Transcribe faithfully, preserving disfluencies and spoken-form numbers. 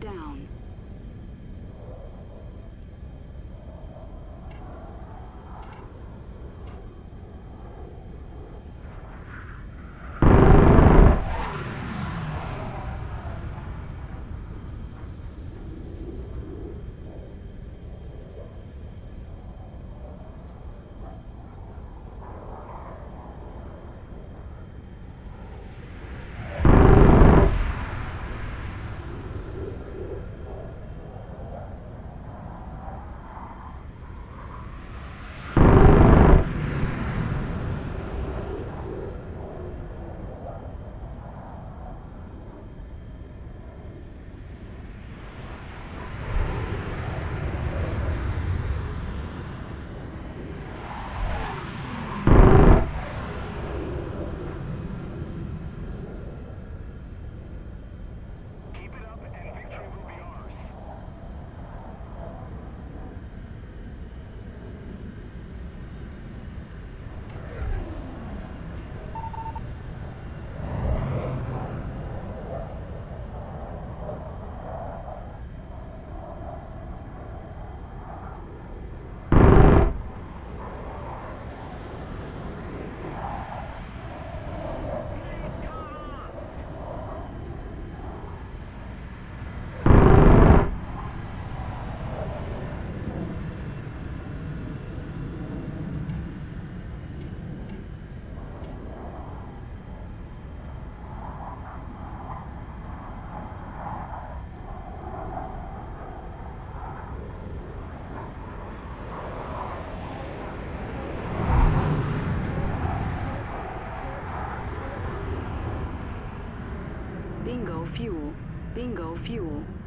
down. Bingo fuel, bingo fuel.